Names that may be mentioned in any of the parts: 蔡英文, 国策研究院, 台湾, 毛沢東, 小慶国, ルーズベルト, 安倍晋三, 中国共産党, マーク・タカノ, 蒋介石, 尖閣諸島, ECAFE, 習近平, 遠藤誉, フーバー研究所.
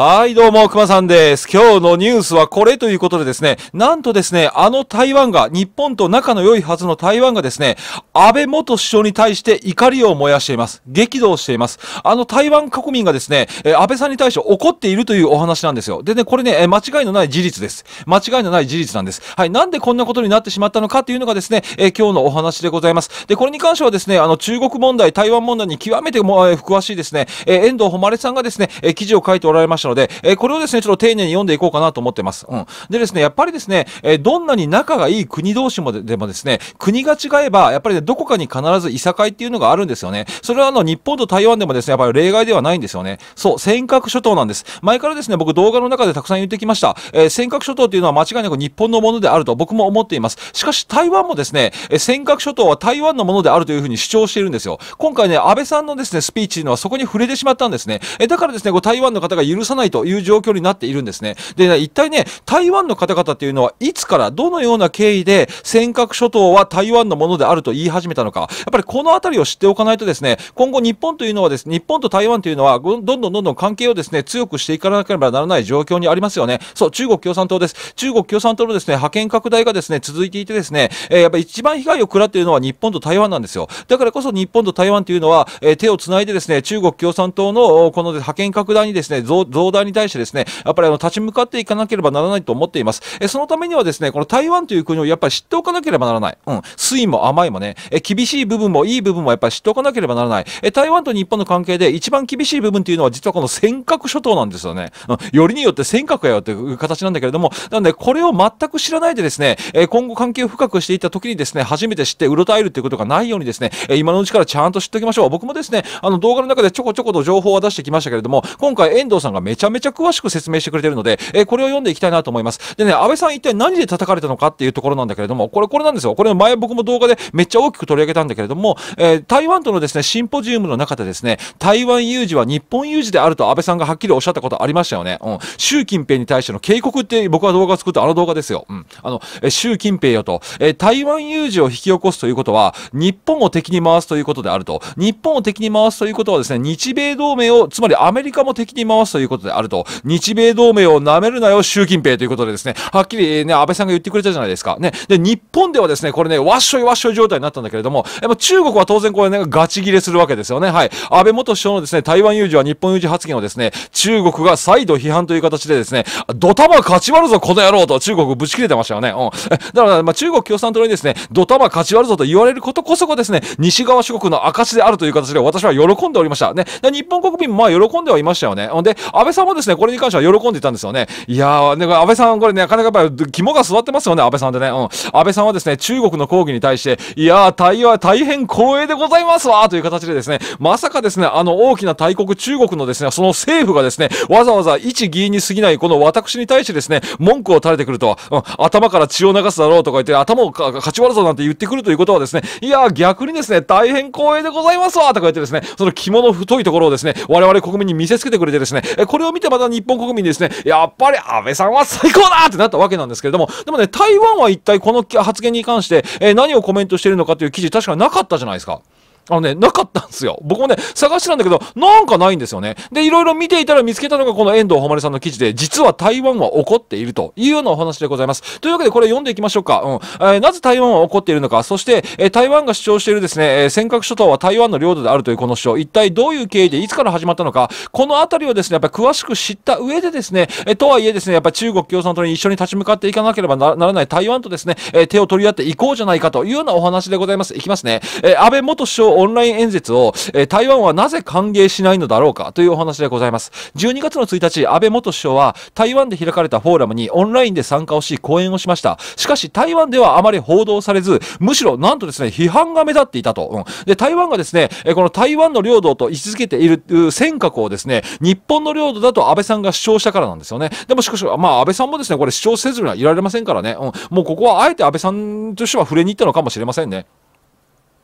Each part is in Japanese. はい、どうも、熊さんです。今日のニュースはこれということでですね、なんとですね、台湾が、日本と仲の良いはずの台湾がですね、安倍元首相に対して怒りを燃やしています。激怒しています。台湾国民がですね、安倍さんに対して怒っているというお話なんですよ。でね、これね、間違いのない事実です。間違いのない事実なんです。はい、なんでこんなことになってしまったのかというのがですね、今日のお話でございます。で、これに関してはですね、中国問題、台湾問題に極めて詳しいですね、遠藤誉さんがですね、記事を書いておられました。ので、これをですね、ちょっと丁寧に読んでいこうかなと思ってます。うん。でですね、やっぱりですね、どんなに仲がいい国同士もでもですね、国が違えば、やっぱりね、どこかに必ずいさかいっていうのがあるんですよね。それは日本と台湾でもですね、やっぱり例外ではないんですよね。そう、尖閣諸島なんです。前からですね、僕動画の中でたくさん言ってきました。尖閣諸島っていうのは間違いなく日本のものであると僕も思っています。しかし台湾もですね、尖閣諸島は台湾のものであるというふうに主張しているんですよ。今回ね、安倍さんのですね、スピーチというのはそこに触れてしまったんですね。だからですね、台湾の方が許さないという状況になっているんですね。で、一体ね、台湾の方々っていうのはいつからどのような経緯で尖閣諸島は台湾のものであると言い始めたのか、やっぱりこのあたりを知っておかないとですね、今後日本というのはですね、日本と台湾というのはどんどん関係をですね、強くしていかなければならない状況にありますよね。そう、中国共産党です。中国共産党のですね、覇権拡大がですね、続いていてですね、やっぱり一番被害を食らっているのは日本と台湾なんですよ。だからこそ日本と台湾というのは、手をつないでですね、中国共産党のこの覇権拡大にですね、増大に対してですね、やっぱり立ち向かっていかなければならないと思っています。そのためにはですね、この台湾という国をやっぱり知っておかなければならない。うん。酸いも甘いもね、厳しい部分もいい部分もやっぱり知っておかなければならない。台湾と日本の関係で一番厳しい部分というのは実はこの尖閣諸島なんですよね。うん。よりによって尖閣やよという形なんだけれども、なのでこれを全く知らないでですね、今後関係を深くしていった時にですね、初めて知ってうろたえるということがないようにですね、今のうちからちゃんと知っておきましょう。僕もですね、動画の中でちょこちょこと情報は出してきましたけれども、今回遠藤さんがめちゃめちゃ詳しく説明してくれてるので、これを読んでいきたいなと思います。でね、安倍さん一体何で叩かれたのかっていうところなんだけれども、これなんですよ。これ前僕も動画でめっちゃ大きく取り上げたんだけれども、台湾とのですね、シンポジウムの中でですね、台湾有事は日本有事であると安倍さんがはっきりおっしゃったことありましたよね。うん。習近平に対しての警告って僕は動画を作った動画ですよ。うん。習近平よと、台湾有事を引き起こすということは、日本を敵に回すということであると。日本を敵に回すということはですね、日米同盟を、つまりアメリカも敵に回すということであると、日米同盟を舐めるなよ、習近平ということでですね、はっきりね、安倍さんが言ってくれたじゃないですか。ね。で、日本ではですね、これね、わっしょいわっしょい状態になったんだけれども、やっぱ中国は当然これね、ガチ切れするわけですよね。はい。安倍元首相のですね、台湾有事は日本有事発言をですね、中国が再度批判という形でですね、ドタマ勝ち割るぞ、この野郎と中国ぶち切れてましたよね。うん。だから、まあ、中国共産党にですね、ドタマ勝ち割るぞと言われることこそがですね、西側諸国の証であるという形で私は喜んでおりました。ね。日本国民もまあ喜んではいましたよね。で、安倍さんもですね、これに関しては喜んでいたんですよね。いやー、ね、安倍さん、これね、なかなかやっぱり肝が据わってますよね、安倍さんでね。うん。安倍さんはですね、中国の抗議に対して、いやー、対話大変光栄でございますわーという形でですね、まさかですね、大きな大国中国のですね、その政府がですね、わざわざ一議員に過ぎないこの私に対してですね、文句を垂れてくると、うん、頭から血を流すだろうとか言って、頭をかち割るぞなんて言ってくるということはですね、いやー、逆にですね、大変光栄でございますわーとか言ってですね、その肝の太いところをですね、我々国民に見せつけてくれてですね、これを見てまた日本国民ですね、やっぱり安倍さんは最高だってなったわけなんですけれども、でもね、台湾は一体この発言に関して、何をコメントしているのかという記事、確かなかったじゃないですか。ね、なかったんですよ。僕もね、探してたんだけど、なんかないんですよね。で、いろいろ見ていたら見つけたのがこの遠藤誉さんの記事で、実は台湾は怒っているというようなお話でございます。というわけでこれ読んでいきましょうか。うん。なぜ台湾は怒っているのか、そして、台湾が主張しているですね、尖閣諸島は台湾の領土であるというこの主張、一体どういう経緯でいつから始まったのか、このあたりをですね、やっぱり詳しく知った上でですね、とはいえですね、やっぱり中国共産党に一緒に立ち向かっていかなければならない台湾とですね、手を取り合っていこうじゃないかというようなお話でございます。いきますね。安倍元首相オンライン演説を、台湾はなぜ歓迎しないのだろうかというお話でございます。12月の1日、安倍元首相は台湾で開かれたフォーラムにオンラインで参加をし講演をしました。しかし台湾ではあまり報道されず、むしろなんとですね、批判が目立っていたと。うん、で、台湾がですね、この台湾の領土と位置づけている尖閣をですね、日本の領土だと安倍さんが主張したからなんですよね。でもしかし、まあ安倍さんもですね、これ主張せずにはいられませんからね。うん、もうここはあえて安倍さんとしては触れに行ったのかもしれませんね。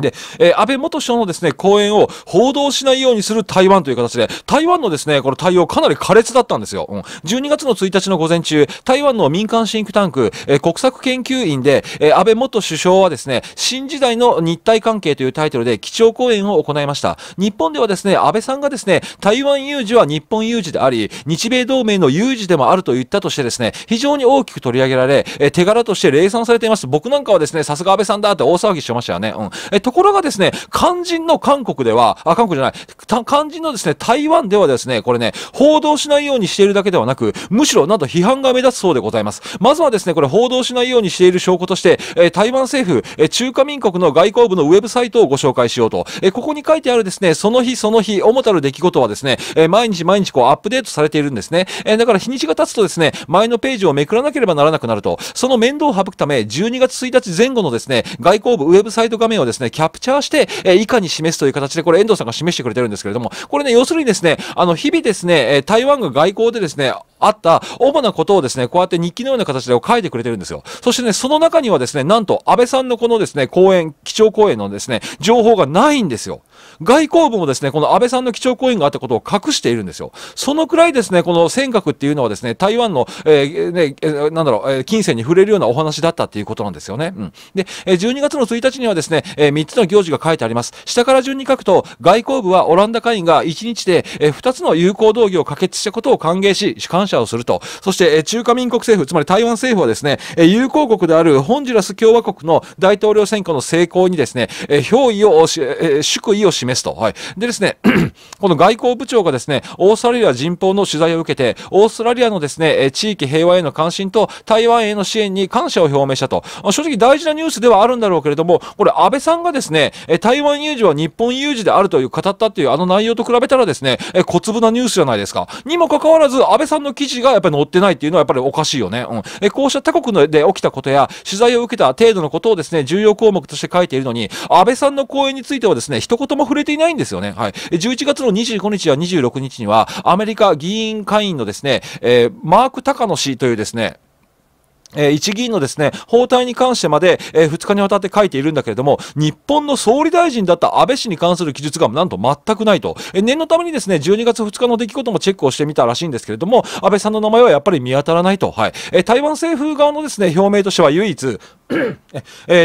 で、安倍元首相のですね、講演を報道しないようにする台湾という形で、台湾のですね、この対応かなり苛烈だったんですよ。12月の1日の午前中、台湾の民間シンクタンク、国策研究院で、安倍元首相はですね、新時代の日台関係というタイトルで基調講演を行いました。日本ではですね、安倍さんがですね、台湾有事は日本有事であり、日米同盟の有事でもあると言ったとしてですね、非常に大きく取り上げられ、手柄として礼賛されています。僕なんかはですね、さすが安倍さんだって大騒ぎしてましたよね。ところがですね、肝心の韓国では、あ、韓国じゃない、肝心のですね、台湾ではですね、これね、報道しないようにしているだけではなく、むしろなんと批判が目立つそうでございます。まずはですね、これ報道しないようにしている証拠として、台湾政府、中華民国の外交部のウェブサイトをご紹介しようと、ここに書いてあるですね、その日その日、主たる出来事はですね、毎日こうアップデートされているんですね。だから日にちが経つとですね、前のページをめくらなければならなくなると、その面倒を省くため、12月1日前後のですね、外交部ウェブサイト画面をですね、キャプチャーして、以下に示すという形で、これ遠藤さんが示してくれてるんですけれども、これね、要するにですね、日々ですね、台湾が外交でですね、あった主なことをですね、こうやって日記のような形で書いてくれてるんですよ。そしてね、その中にはですね、なんと安倍さんのこのですね、講演、基調講演のですね、情報がないんですよ。外交部もですね、この安倍さんの基調講演があったことを隠しているんですよ。そのくらいですね、この尖閣っていうのはですね、台湾の、なんだろう、金銭に触れるようなお話だったっていうことなんですよね。で、12月の1日にはですね、3つの行事が書いてあります。下から順に書くと、外交部はオランダ会員が1日で2つの友好同義を可決したことを歓迎し、感謝をすると。そして中華民国政府、つまり台湾政府はですね、友好国であるホンジュラス共和国の大統領選挙の成功にですね、祝意を示すと。はい。でですね、この外交部長がですね、オーストラリア人報の取材を受けて、オーストラリアのですね、地域平和への関心と台湾への支援に感謝を表明したと。正直大事なニュースではあるんだろうけれども、これ安倍さんがですね、台湾有事は日本有事であるという語ったっていうあの内容と比べたらですね、小粒なニュースじゃないですか。にもかかわらず安倍さんの記事がやっぱり載ってないっていうのはやっぱりおかしいよね。こうした他国で起きたことや取材を受けた程度のことをですね、重要項目として書いているのに、安倍さんの講演についてはですね、一言も触れていないんですよね。はい。11月の25日や26日には、アメリカ議員会員のですね、マーク・タカノ氏というですね、一議員のですね、訪台に関してまで、2日にわたって書いているんだけれども、日本の総理大臣だった安倍氏に関する記述がなんと全くないと。念のためにですね、12月2日の出来事もチェックをしてみたらしいんですけれども、安倍さんの名前はやっぱり見当たらないと。はい。台湾政府側のですね、表明としては唯一、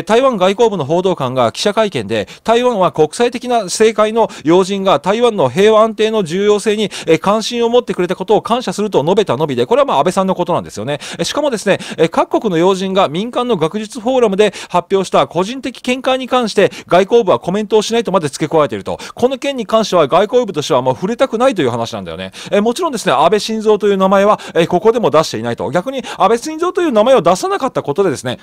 台湾外交部の報道官が記者会見で、台湾は国際的な政界の要人が台湾の平和安定の重要性に関心を持ってくれたことを感謝すると述べたのみで、これはまあ安倍さんのことなんですよね。しかもですね、各国の要人が民間の学術フォーラムで発表した個人的見解に関して外交部はコメントをしないとまで付け加えていると。この件に関しては外交部としてはもう触れたくないという話なんだよね。もちろんですね、安倍晋三という名前はここでも出していないと。逆に安倍晋三という名前を出さなかったことでですね、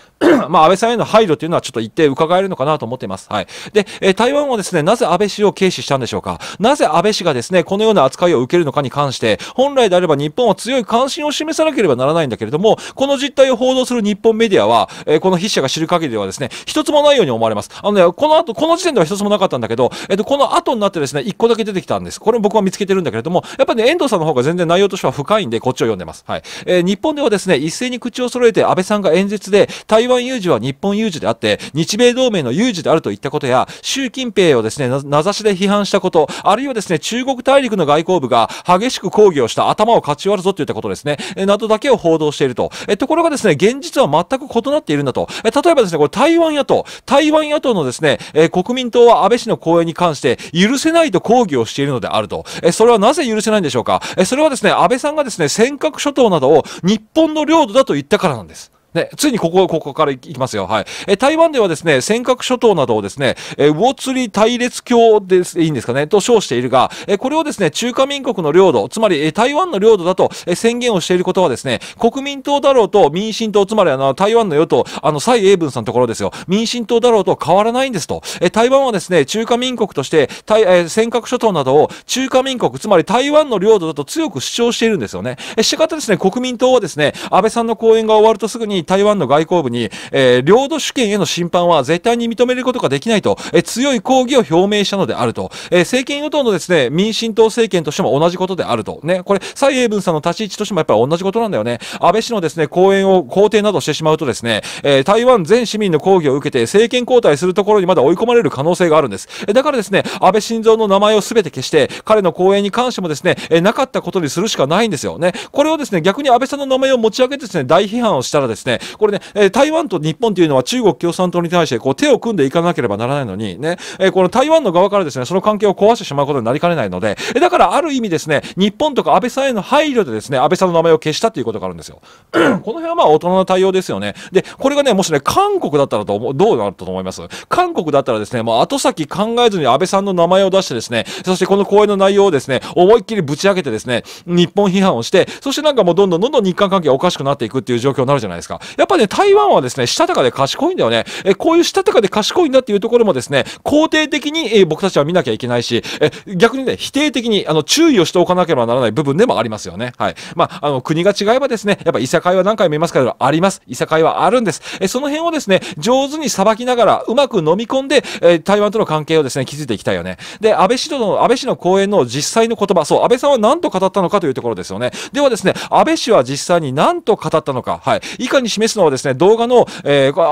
まあ安倍さんへの配慮というのはちょっと一定伺えるのかなと思っています。はい。で、台湾はですね、なぜ安倍氏を軽視したんでしょうか。なぜ安倍氏がですね、このような扱いを受けるのかに関して、本来であれば日本は強い関心を示さなければならないんだけれども、この実態を報道する日本メディアは、この筆者が知る限りではですね、一つもないように思われます。この後、この時点では一つもなかったんだけど、この後になってですね、一個だけ出てきたんです。これも僕は見つけてるんだけれども、やっぱりね、遠藤さんの方が全然内容としては深いんで、こっちを読んでます。はい。日本ではですね、一斉に口を揃えて安倍さんが演説で、台湾有事は日本有事であって日米同盟の有事であるといったことや、習近平をですね、名指しで批判したこと、あるいはですね、中国大陸の外交部が激しく抗議をした、頭をかち割るぞといったことですね、などだけを報道していると。ところがですね、現実は全く異なっているんだと。例えばですね、これ台湾野党のですね、国民党は安倍氏の講演に関して許せないと抗議をしているのであると。それはなぜ許せないんでしょうか。それはですね、安倍さんがですね、尖閣諸島などを日本の領土だと言ったからなんです。ね、ついにここからいきますよ。はい。台湾ではですね、尖閣諸島などをですね、魚釣り隊列橋です、いいんですかね、と称しているが、これをですね、中華民国の領土、つまり、台湾の領土だと宣言をしていることはですね、国民党だろうと民進党、つまり台湾の与党、蔡英文さんのところですよ、民進党だろうと変わらないんですと。台湾はですね、中華民国として、尖閣諸島などを中華民国、つまり台湾の領土だと強く主張しているんですよね。したがってですね、国民党はですね、安倍さんの講演が終わるとすぐに、に台湾の外交部に、領土主権への侵犯は絶対に認めることができないと、強い抗議を表明したのであると、政権与党のですね、民進党政権としても同じことであると。ね、これ、蔡英文さんの立ち位置としてもやっぱり同じことなんだよね。安倍氏のですね、講演を肯定などしてしまうとですね、台湾全市民の抗議を受けて政権交代するところにまだ追い込まれる可能性があるんです。だからですね、安倍晋三の名前を全て消して、彼の講演に関してもですね、なかったことにするしかないんですよね。これをですね、逆に安倍さんの名前を持ち上げてですね、大批判をしたらですね、これね、台湾と日本というのは中国共産党に対してこう手を組んでいかなければならないのに、ね、この台湾の側からですね、その関係を壊してしまうことになりかねないので、だからある意味ですね、日本とか安倍さんへの配慮でですね、安倍さんの名前を消したということがあるんですよ。この辺はまあ大人の対応ですよね。で、これがね、もしね、韓国だったらどうなると思います？韓国だったらですね、もう後先考えずに安倍さんの名前を出してですね、そしてこの講演の内容をですね、思いっきりぶち上げてですね、日本批判をして、そしてなんかもうどんどん日韓関係がおかしくなっていくっていう状況になるじゃないですか。やっぱね、台湾はですね、したたかで賢いんだよね。こういうしたたかで賢いんだっていうところもですね、肯定的に僕たちは見なきゃいけないし、逆にね、否定的に注意をしておかなければならない部分でもありますよね。はい。まあ、国が違えばですね、やっぱいさかいは何回も言いますけど、あります。いさかいはあるんです。その辺をですね、上手にさばきながら、うまく飲み込んで、台湾との関係をですね、築いていきたいよね。で、安倍氏の講演の実際の言葉、そう、安倍さんは何と語ったのかというところですよね。ではですね、安倍氏は実際に何と語ったのか、はい。以下に示すのはですね、動画の、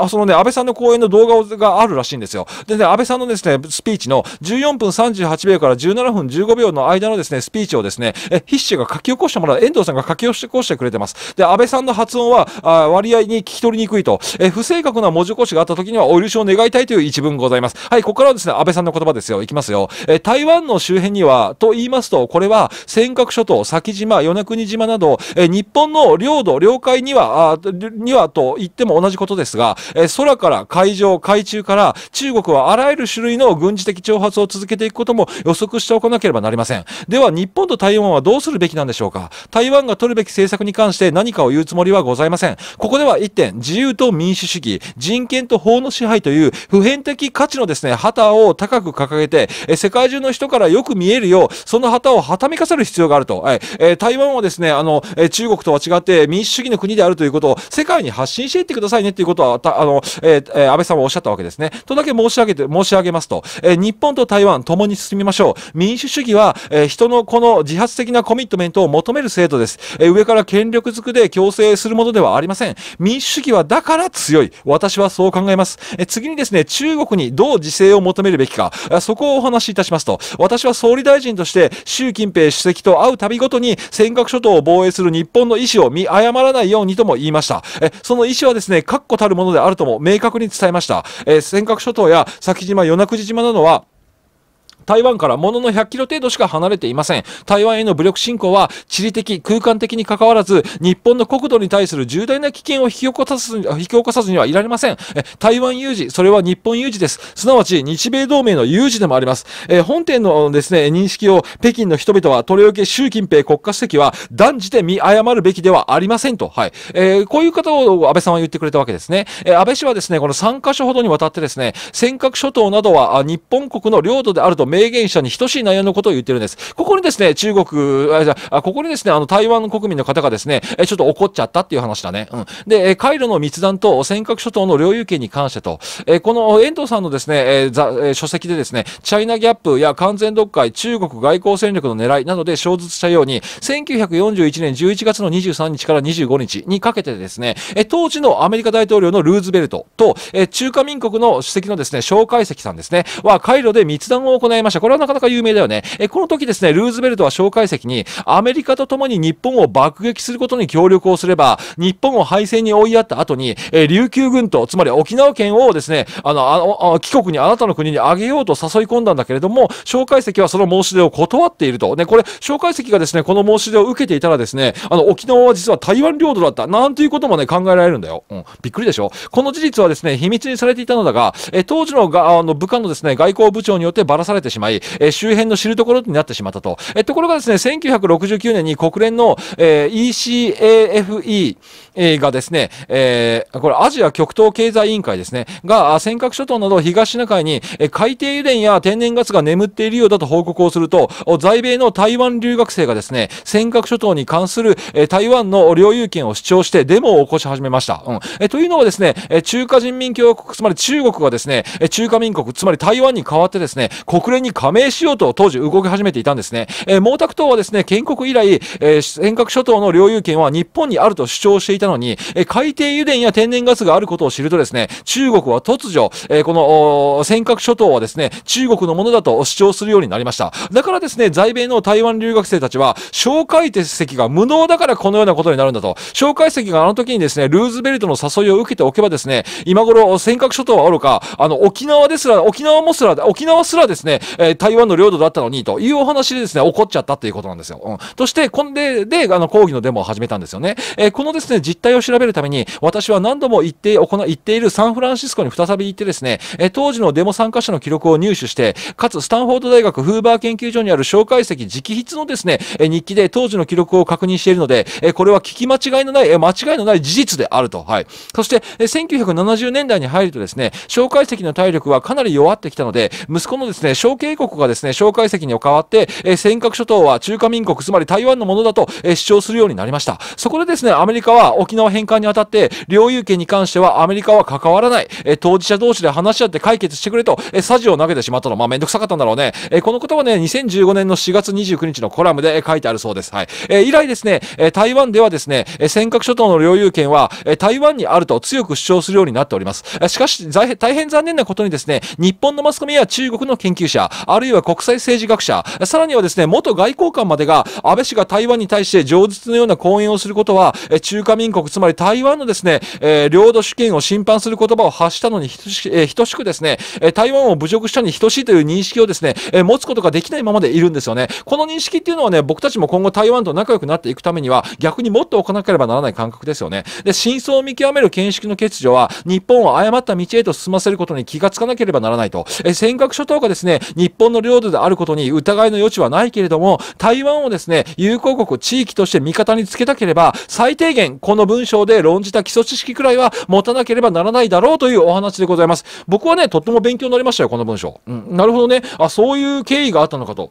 そのね、安倍さんの講演の動画があるらしいんですよ。でね、安倍さんのですね、スピーチの14分38秒から17分15秒の間のですね、スピーチをですね、筆者が書き起こしてもらう、遠藤さんが書き起こしてくれてます。で、安倍さんの発音は、割合に聞き取りにくいと、不正確な文字起こしがあった時にはお許しを願いたいという一文ございます。はい、ここからはですね、安倍さんの言葉ですよ。いきますよ。台湾の周辺には、と言いますと、これは尖閣諸島、先島、与那国島など、日本の領土、領海にはと言っても同じことですが、空から海上、海中から中国はあらゆる種類の軍事的挑発を続けていくことも予測しておかなければなりません。では、日本と台湾はどうするべきなんでしょうか。台湾が取るべき政策に関して何かを言うつもりはございません。ここでは1点、自由と民主主義、人権と法の支配という普遍的価値のですね、旗を高く掲げて、世界中の人からよく見えるよう、その旗をはためかせる必要があると。台湾はですね、中国とは違って民主主義の国であるということを世界に発信していってくださいねということは、安倍さんはおっしゃったわけですね。とだけ申し上げますと、日本と台湾共に進みましょう。民主主義は、人のこの自発的なコミットメントを求める制度です。上から権力づくで強制するものではありません。民主主義はだから強い。私はそう考えます。次にですね、中国にどう自制を求めるべきか、そこをお話しいたしますと、私は総理大臣として習近平主席と会うたびごとに尖閣諸島を防衛する日本の意思を見誤らないようにとも言いました。その意思はですね、確固たるものであるとも明確に伝えました。尖閣諸島や先島、与那国島などは台湾からものの100キロ程度しか離れていません。台湾への武力侵攻は地理的、空間的に関わらず、日本の国土に対する重大な危険を引き起こさずにはいられません。台湾有事、それは日本有事です。すなわち、日米同盟の有事でもあります。本点のですね、認識を北京の人々は、とりわけ習近平国家主席は断じて見誤るべきではありませんと。はい。こういう方を安倍さんは言ってくれたわけですね。安倍氏はですね、この3カ所ほどにわたってですね、尖閣諸島などは日本国の領土であると明言者に等しい内容のことを言ってるんです。ここにですね、台湾の国民の方がですね、ちょっと怒っちゃったっていう話だね。うん。で、海路の密談と尖閣諸島の領有権に関してと、この遠藤さんのですね、書籍でですね、チャイナギャップや完全読解、中国外交戦略の狙いなどで小説したように、1941年11月の23日から25日にかけてですね、当時のアメリカ大統領のルーズベルトと、中華民国の主席のですね、蒋介石さんですね、は海路で密談を行いました。これはなかなか有名だよね。この時ですね、ルーズベルトは蒋介石にアメリカと共に日本を爆撃することに協力をすれば、日本を敗戦に追いやった後に、琉球群島、つまり沖縄県をですね、帰国にあなたの国にあげようと誘い込んだんだけれども、蒋介石はその申し出を断っていると。ね、これ、蒋介石がですね、この申し出を受けていたらですね、沖縄は実は台湾領土だった。なんていうこともね、考えられるんだよ。うん。びっくりでしょ。この事実はですね、秘密にされていたのだが、当時の部下のですね、外交部長によってばらされてしまい、周辺の知るところになってしまったと。ところがですね、1969年に国連の、ECAFE、がですね、これアジア極東経済委員会ですね、が尖閣諸島など東シナ海に海底油田や天然ガスが眠っているようだと報告をすると、在米の台湾留学生がですね、尖閣諸島に関する台湾の領有権を主張してデモを起こし始めました。というのはですね、中華人民共和国、つまり中国がですね、中華民国、つまり台湾に代わってですね、国連に加盟しようと当時動き始めていたんですね。毛沢東はですね、建国以来、尖閣諸島の領有権は日本にあると主張していたのに、海底油田や天然ガスがあることを知るとですね、中国は突如、この尖閣諸島はですね、中国のものだと主張するようになりました。だからですね、在米の台湾留学生たちは、介石が無能だからこのようなことになるんだと。介石があの時にですね、ルーズベルトの誘いを受けておけばですね、今頃、尖閣諸島はおろか、沖縄すらですね、台湾の領土だったのにというお話でですね、怒っちゃったということなんですよ。そして、抗議のデモを始めたんですよね。このですね、実態を調べるために、私は何度も行っているサンフランシスコに再び行ってですね、当時のデモ参加者の記録を入手して、かつ、スタンフォード大学フーバー研究所にある介石直筆のですね、日記で当時の記録を確認しているので、これは聞き間違いのない、事実であると。はい。そして、1970年代に入るとですね、介石の体力はかなり弱ってきたので、息子のですね、小慶国がですね、介石に代わって、尖閣諸島は中華民国、つまり台湾のものだと主張するようになりました。そこでですね、アメリカは沖縄返還にあたって、領有権に関してはアメリカは関わらない。当事者同士で話し合って解決してくれと、匙を投げてしまったの。まあ、めんどくさかったんだろうね。このことはね、2015年の4月29日のコラムで書いてあるそうです。はい。以来ですね、台湾ではですね、尖閣諸島の領有権は台湾にあると強く主張するようになっております。しかし、大変残念なことにですね、日本のマスコミや中国の研究者、あるいは国際政治学者、さらにはですね、元外交官までが、安倍氏が台湾に対して饒舌のような講演をすることは、中華民国、つまり台湾のですね、領土主権を侵犯する言葉を発したのに等しくですね、台湾を侮辱したに等しいという認識をですね、持つことができないままでいるんですよね。この認識っていうのはね、僕たちも今後台湾と仲良くなっていくためには、逆にもっと置かなければならない感覚ですよね。で、真相を見極める見識の欠如は、日本を誤った道へと進ませることに気がつかなければならないと。尖閣諸島がですね、日本の領土であることに疑いの余地はないけれども、台湾をですね、友好国地域として味方につけたければ、最低限この文章で論じた基礎知識くらいは持たなければならないだろうというお話でございます。僕はね、とっても勉強になりましたよ、この文章。うん、なるほどね。あ、そういう経緯があったのかと。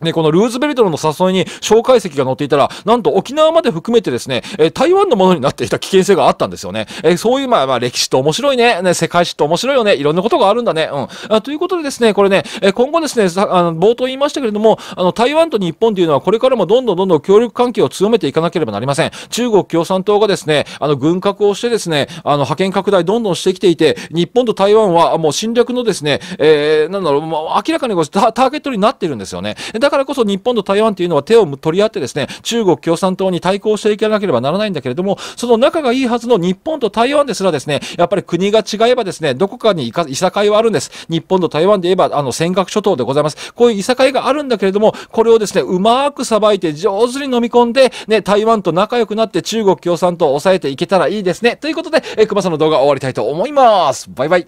ね、このルーズベルトの誘いに介石が乗っていたら、なんと沖縄まで含めてですね、台湾のものになっていた危険性があったんですよね。そういう、まあ歴史って面白いね。世界史って面白いよね。いろんなことがあるんだね。ということでですね、これね、今後ですね、冒頭言いましたけれども、台湾と日本というのはこれからもどんどん協力関係を強めていかなければなりません。中国共産党がですね、軍拡をしてですね、覇権拡大どんしてきていて、日本と台湾はもう侵略のですね、なんだろう、明らかにターゲットになっているんですよね。だからこそ日本と台湾というのは手を取り合ってですね、中国共産党に対抗していかなければならないんだけれども、その仲がいいはずの日本と台湾ですらですね、やっぱり国が違えばですね、どこかにいさかいはあるんです。日本と台湾で言えば、尖閣諸島でございます。こういういさかいがあるんだけれども、これをですね、うまくさばいて上手に飲み込んで、ね、台湾と仲良くなって中国共産党を抑えていけたらいいですね。ということで、熊さんの動画終わりたいと思います。バイバイ。